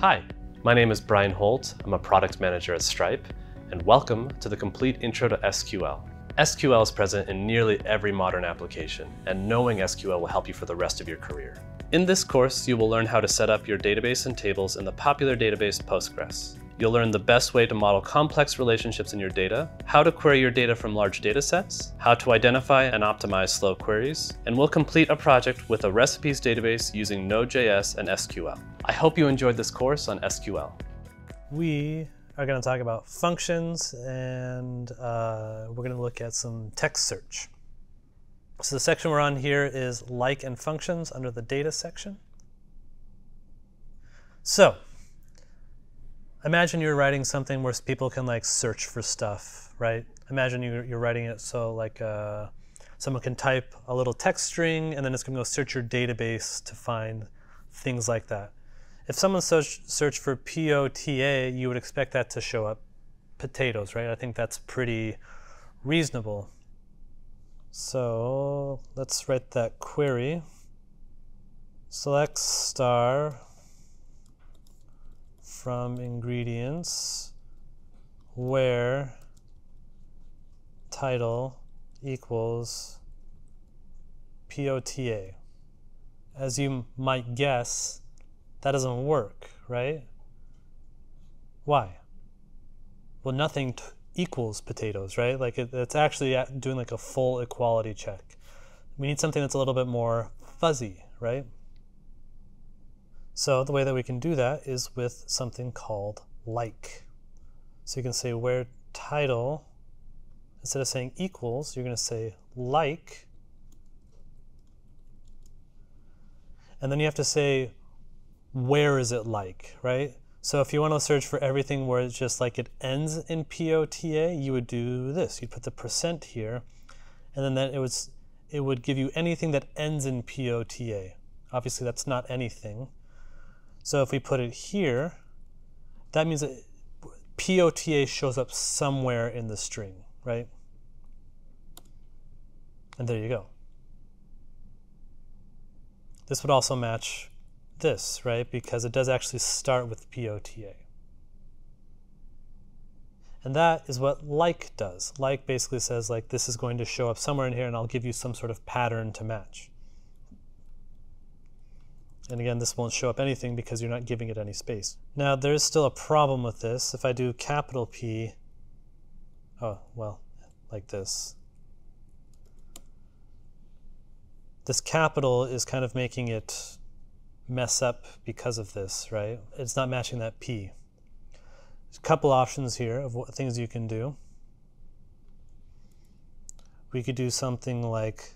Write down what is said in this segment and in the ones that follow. Hi, my name is Brian Holt. I'm a product manager at Stripe, and welcome to the complete intro to SQL. SQL is present in nearly every modern application, and knowing SQL will help you for the rest of your career. In this course, you will learn how to set up your database and tables in the popular database Postgres. You'll learn the best way to model complex relationships in your data, how to query your data from large data sets, how to identify and optimize slow queries, and we'll complete a project with a recipes database using Node.js and SQL. I hope you enjoyed this course on SQL. We are going to talk about functions, and we're going to look at some text search. So the section we're on here is like and functions under the data section. So imagine you're writing something where people can like search for stuff, right? Imagine you're writing it so like someone can type a little text string and then it's going to go search your database to find things like that. If someone searched for POTA, you would expect that to show up potatoes, right? I think that's pretty reasonable. So let's write that query. Select star from ingredients where title equals POTA. As you might guess, that doesn't work, right? Why? Well, nothing equals potatoes, right? Like it's actually doing like a full equality check. We need something that's a little bit more fuzzy, right? So the way that we can do that is with something called like. So you can say where title, instead of saying equals, you're going to say like. And then you have to say, where is it like, right? So if you want to search for everything where it's just like it ends in POTA, you would do this. You'd put the percent here, and then that it would give you anything that ends in POTA. Obviously, that's not anything. So if we put it here, that means that POTA shows up somewhere in the string, right? And there you go. This would also match this, right? Because it does actually start with POTA. And that is what like does. Like basically says like this is going to show up somewhere in here and I'll give you some sort of pattern to match. And again, this won't show up anything because you're not giving it any space. Now, there is still a problem with this. If I do capital P, oh, well, like this. This capital is kind of making it mess up because of this, right? It's not matching that P. There's a couple options here of what things you can do. We could do something like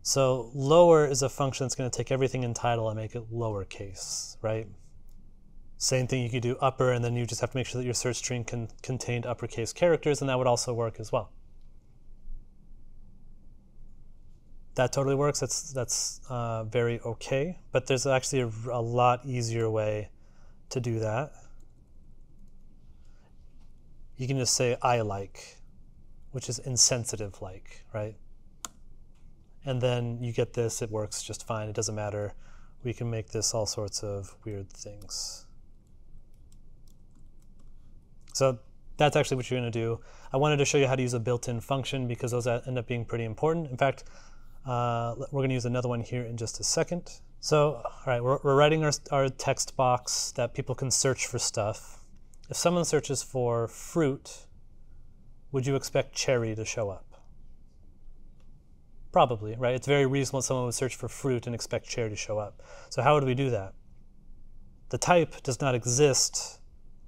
so lower is a function that's going to take everything in title and make it lowercase, right? Same thing you could do upper, and then you just have to make sure that your search string contained uppercase characters, and that would also work as well. That totally works. That's very okay. But there's actually a lot easier way to do that. You can just say I like, which is insensitive like, right? And then you get this, it works just fine, it doesn't matter. We can make this all sorts of weird things. So that's actually what you're going to do. I wanted to show you how to use a built-in function because those end up being pretty important. In fact, we're going to use another one here in just a second. So all right, we're writing our text box that people can search for stuff. If someone searches for fruit, would you expect cherry to show up? Probably, right? It's very reasonable someone would search for fruit and expect cherry to show up. So how would we do that? The type does not exist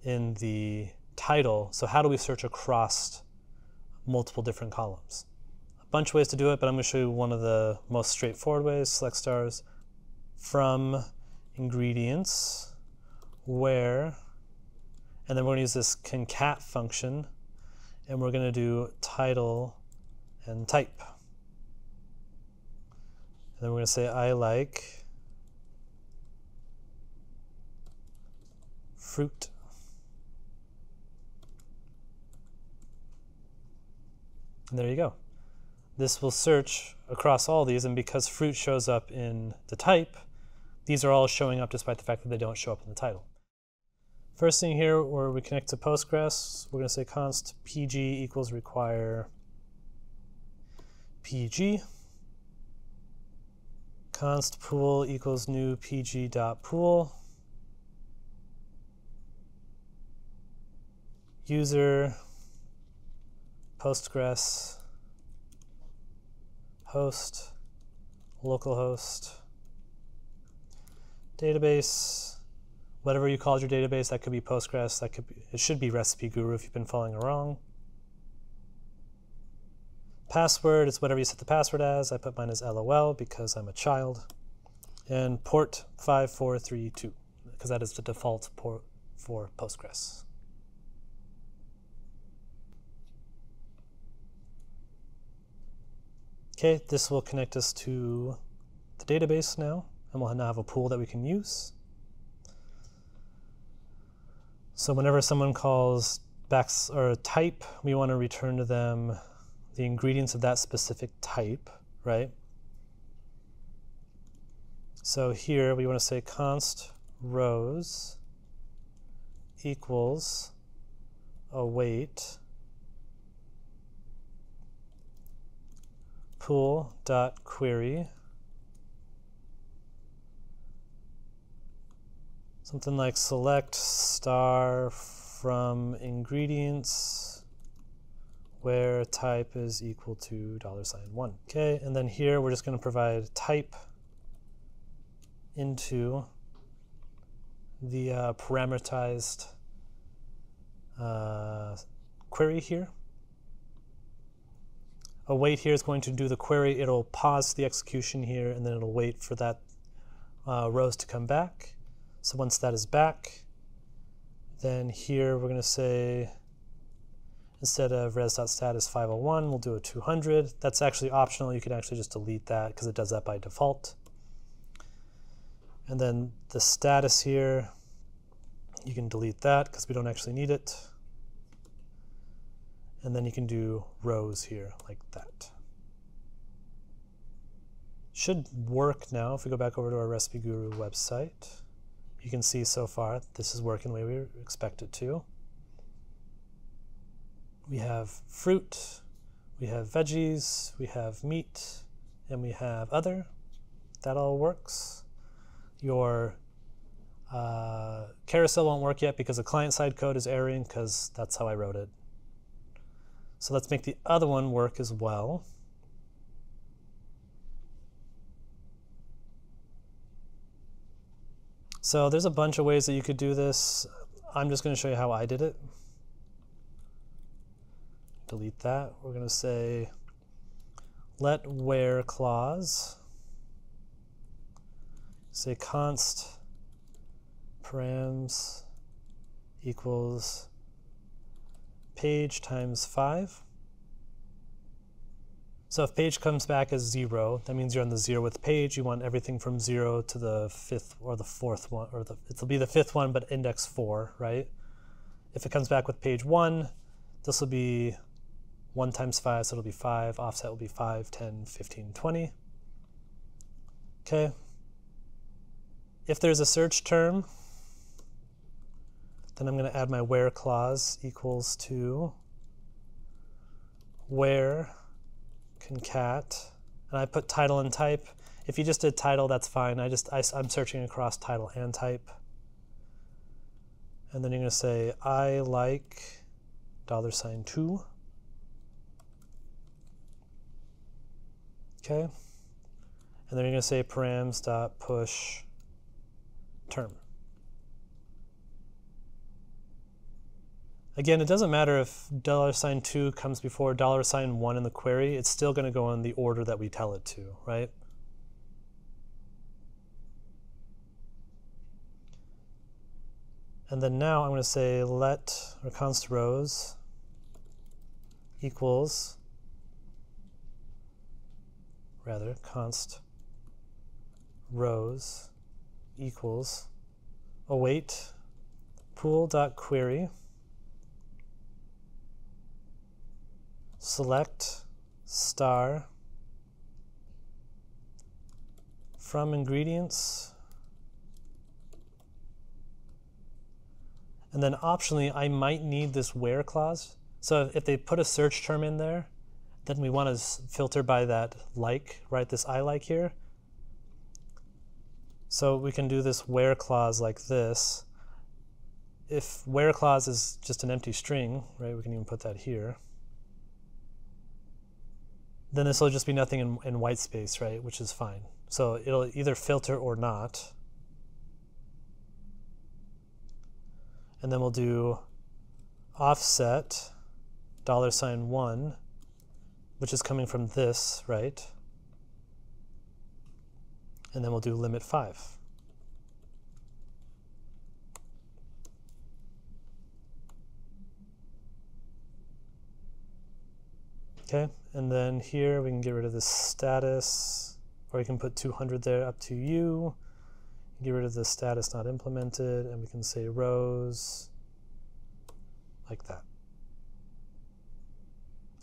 in the title, so how do we search across multiple different columns? A bunch of ways to do it, but I'm going to show you one of the most straightforward ways. Select stars from ingredients where, and then we're going to use this concat function, and we're going to do title and type. And then we're going to say I like fruit. And there you go. This will search across all these, and because fruit shows up in the type, these are all showing up despite the fact that they don't show up in the title. First thing here where we connect to Postgres, we're going to say const pg equals require pg, const pool equals new pg.pool, user Postgres host, localhost, database, whatever you called your database. That could be Postgres. That could be, it should be Recipe Guru if you've been following along. Password, it's whatever you set the password as. I put mine as LOL because I'm a child. And port 5432 because that is the default port for Postgres. OK, this will connect us to the database now, and we'll now have a pool that we can use. So whenever someone calls or type, we want to return to them the ingredients of that specific type, right? So here we want to say const rows equals await pool.query, something like select star from ingredients where type is equal to $1. OK, and then here we're just going to provide type into the parameterized query here. Await here is going to do the query. It'll pause the execution here, and then it'll wait for that rows to come back. So once that is back, then here we're going to say, instead of res.status 501, we'll do a 200. That's actually optional. You can actually just delete that because it does that by default. And then the status here, you can delete that because we don't actually need it. And then you can do rows here like that. Should work now. If we go back over to our Recipe Guru website, you can see so far this is working the way we expect it to. We have fruit, we have veggies, we have meat, and we have other. That all works. Your carousel won't work yet because the client-side code is erroring because that's how I wrote it. So let's make the other one work as well. So there's a bunch of ways that you could do this. I'm just going to show you how I did it. Delete that. We're going to say let where clause, say const params equals page times 5. So if page comes back as 0, that means you're on the 0th page. You want everything from 0 to the 5th or the 4th one, or it'll be the 5th one, but index 4, right? If it comes back with page 1, this will be 1 times 5, so it'll be 5. Offset will be 5, 10, 15, 20. OK. If there's a search term, then I'm going to add my where clause equals to where concat. And I put title and type. If you just did title, that's fine. I'm searching across title and type. And then you're going to say ILIKE $2. OK. And then you're going to say params.push term. Again, it doesn't matter if $2 comes before $1 in the query. It's still going to go in the order that we tell it to, right? And then now I'm going to say let or const rows equals, rather, const rows equals await pool.query select star from ingredients. And then optionally, I might need this where clause. So if they put a search term in there, then we want to filter by that like, right? This ILIKE here. So we can do this where clause like this. If where clause is just an empty string, right? We can even put that here. Then this will just be nothing in white space, right? Which is fine. So it'll either filter or not. And then we'll do offset $1, which is coming from this, right? And then we'll do limit 5. Okay, and then here we can get rid of this status, or you can put 200 there, up to you. Get rid of the status not implemented, and we can say rows like that.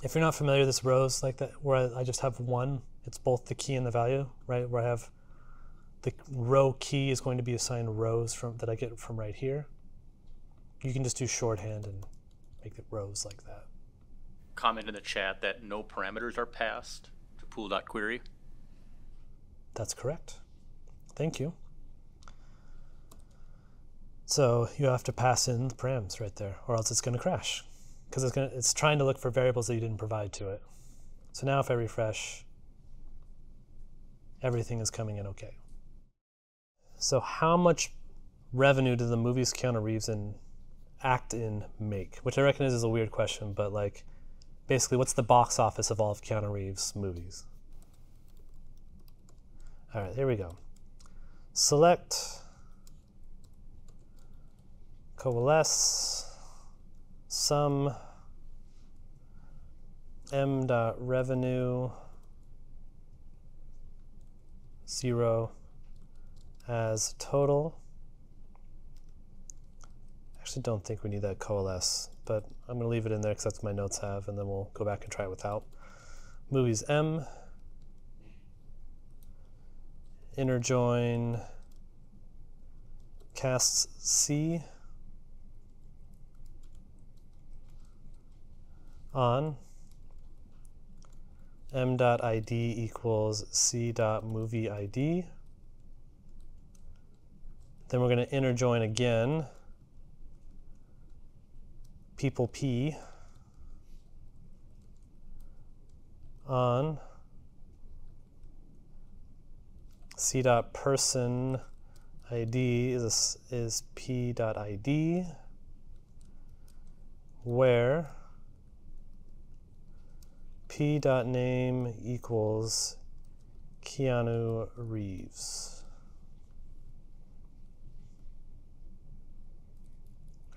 If you're not familiar with this rows like that, where I just have one, it's both the key and the value, right? Where I have the row key is going to be assigned rows from that I get from right here. You can just do shorthand and make it rows like that. Comment in the chat that no parameters are passed to pool.query. That's correct. Thank you. So you have to pass in the params right there, or else it's going to crash, because it's trying to look for variables that you didn't provide to it. So now if I refresh, everything is coming in OK. So how much revenue did the movies Keanu Reeves and act in make? Which I recognize is a weird question, but like, basically, what's the box office of all of Keanu Reeves' movies? All right, here we go. Select. Coalesce sum m.revenue 0 as total. I actually don't think we need that coalesce, but I'm going to leave it in there because that's what my notes have, and then we'll go back and try it without. Movies m, inner join casts c on m.id equals c.movieid. Then we're going to inner join again, people p on c.person ID is p.id, where p.name equals Keanu Reeves.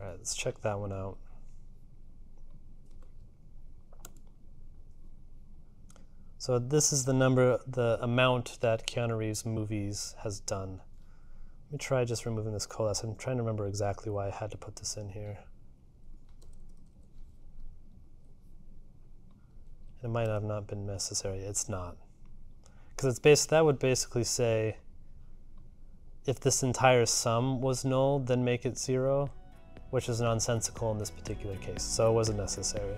All right, let's check that one out. So this is the number, the amount that Keanu Reeves' movies has done. Let me try just removing this coalesce. I'm trying to remember exactly why I had to put this in here. It might have not been necessary. It's not, because it's based. That would basically say, if this entire sum was null, then make it 0, which is nonsensical in this particular case. So it wasn't necessary.